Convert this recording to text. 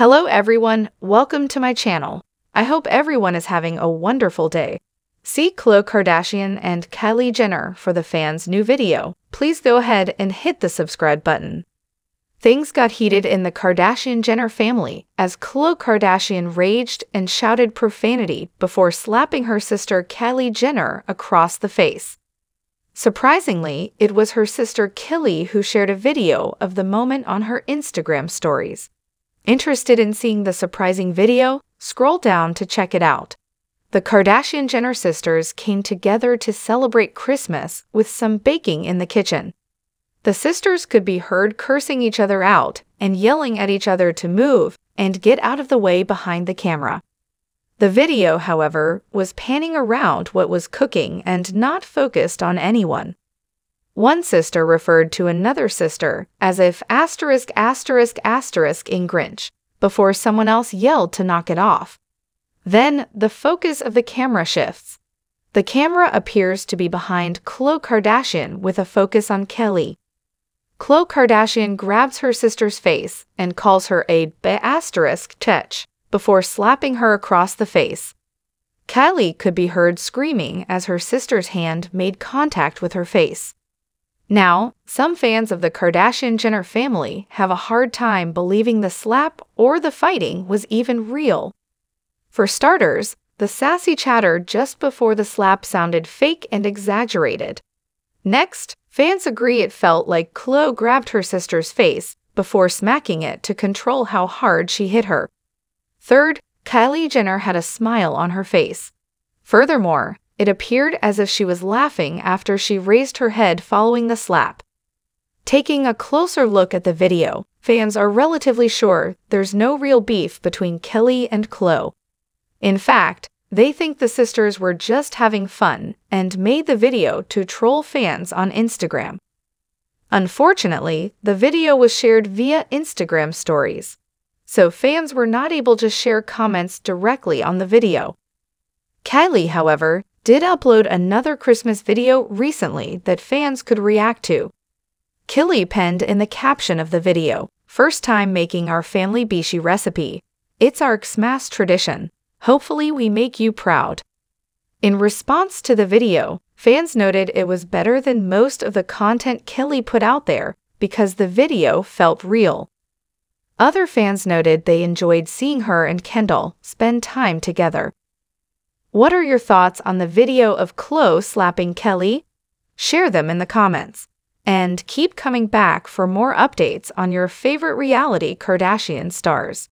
Hello everyone, welcome to my channel. I hope everyone is having a wonderful day. See Khloé Kardashian and Kylie Jenner for the fans' new video. Please go ahead and hit the subscribe button. Things got heated in the Kardashian-Jenner family as Khloé Kardashian raged and shouted profanity before slapping her sister Kylie Jenner across the face. Surprisingly, it was her sister Kylie who shared a video of the moment on her Instagram stories. Interested in seeing the surprising video? Scroll down to check it out. The Kardashian-Jenner sisters came together to celebrate Christmas with some baking in the kitchen. The sisters could be heard cursing each other out and yelling at each other to move and get out of the way behind the camera. The video, however, was panning around what was cooking and not focused on anyone. One sister referred to another sister as if ***** in Grinch before someone else yelled to knock it off. Then the focus of the camera shifts. The camera appears to be behind Khloé Kardashian with a focus on Kylie. Khloé Kardashian grabs her sister's face and calls her a ***** before slapping her across the face. Kylie could be heard screaming as her sister's hand made contact with her face. Now, some fans of the Kardashian-Jenner family have a hard time believing the slap or the fighting was even real. For starters, the sassy chatter just before the slap sounded fake and exaggerated. Next, fans agree it felt like Khloé grabbed her sister's face before smacking it to control how hard she hit her. Third, Kylie Jenner had a smile on her face. Furthermore, it appeared as if she was laughing after she raised her head following the slap. Taking a closer look at the video, fans are relatively sure there's no real beef between Kylie and Khloé. In fact, they think the sisters were just having fun and made the video to troll fans on Instagram. Unfortunately, the video was shared via Instagram stories, so fans were not able to share comments directly on the video. Kylie, however, did upload another Christmas video recently that fans could react to. Kylie penned in the caption of the video, "First time making our family bishi recipe. It's our Xmas tradition. Hopefully we make you proud." In response to the video, fans noted it was better than most of the content Kylie put out there because the video felt real. Other fans noted they enjoyed seeing her and Kendall spend time together. What are your thoughts on the video of Khloé slapping Kylie? Share them in the comments. And keep coming back for more updates on your favorite reality Kardashian stars.